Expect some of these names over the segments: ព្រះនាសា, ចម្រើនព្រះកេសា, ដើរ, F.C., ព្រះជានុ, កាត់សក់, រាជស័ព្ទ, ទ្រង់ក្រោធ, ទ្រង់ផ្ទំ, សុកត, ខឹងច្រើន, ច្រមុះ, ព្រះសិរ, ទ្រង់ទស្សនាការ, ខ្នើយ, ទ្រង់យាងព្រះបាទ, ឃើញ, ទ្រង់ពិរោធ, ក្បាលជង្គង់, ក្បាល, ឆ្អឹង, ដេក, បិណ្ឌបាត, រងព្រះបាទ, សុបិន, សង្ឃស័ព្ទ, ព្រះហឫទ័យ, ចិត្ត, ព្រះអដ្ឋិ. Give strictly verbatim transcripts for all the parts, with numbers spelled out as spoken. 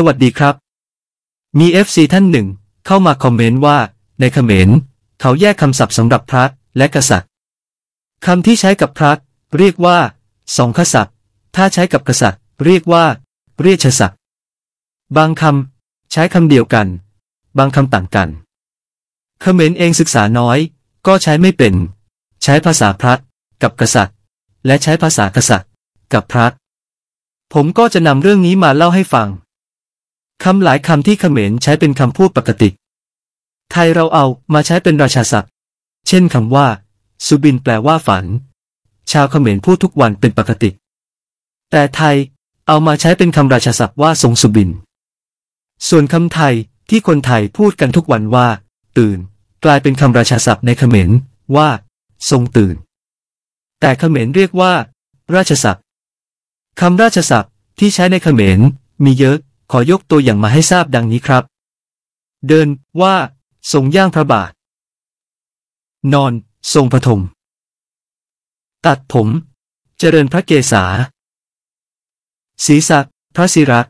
สวัสดีครับมี เอฟ ซี ท่านหนึ่งเข้ามาคอมเมนต์ว่าในเขมรเขาแยกคำศัพท์สำหรับพระและกษัตริย์คำที่ใช้กับพระเรียกว่าสองขศักดิ์ถ้าใช้กับกษัตริย์เรียกว่าเรียชศักดิ์บางคำใช้คำเดียวกันบางคำต่างกันเขมรเองศึกษาน้อยก็ใช้ไม่เป็นใช้ภาษาพระกับกษัตริย์และใช้ภาษากษัตริย์กับพระผมก็จะนำเรื่องนี้มาเล่าให้ฟังคำหลายคำที่เขมรใช้เป็นคำพูดปกติไทยเราเอามาใช้เป็นราชาศัพท์เช่นคำว่าสุบินแปลว่าฝันชาวเขมรพูดทุกวันเป็นปกติแต่ไทยเอามาใช้เป็นคำราชาศัพท์ว่าทรงสุบินส่วนคำไทยที่คนไทยพูดกันทุกวันว่าตื่นกลายเป็นคำราชาศัพท์ในเขมรว่าทรงตื่นแต่เขมรเรียกว่าราชศัพท์คำราชศัพท์ที่ใช้ในเขมรมีเยอะขอยกตัวอย่างมาให้ทราบดังนี้ครับเดินว่าทรงย่างพระบาทนอนทรงปฐมตัดผมเจริญพระเกศาศีรษะพระศิระ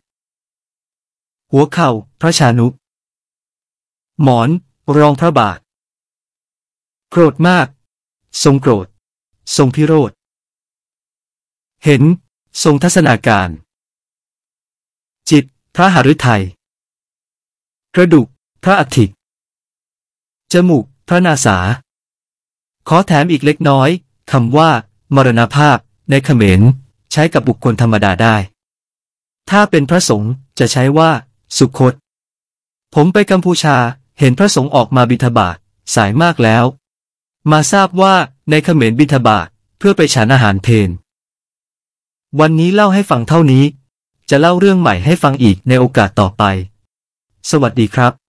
หัวเข่าพระชานุหมอนรองพระบาทโกรธมากทรงโกรธทรงพิโรธเห็นทรงทัศนาการจิตพระหฤทัยกระดูกพระอัฐิจมูกพระนาสาขอแถมอีกเล็กน้อยคำว่ามรณภาพในเขมรใช้กับบุคคลธรรมดาได้ถ้าเป็นพระสงฆ์จะใช้ว่าสุคตผมไปกัมพูชาเห็นพระสงฆ์ออกมาบิณฑบาตสายมากแล้วมาทราบว่าในเขมรบิณฑบาตเพื่อไปฉันอาหารเพลวันนี้เล่าให้ฟังเท่านี้จะเล่าเรื่องใหม่ให้ฟังอีกในโอกาสต่อไปสวัสดีครับ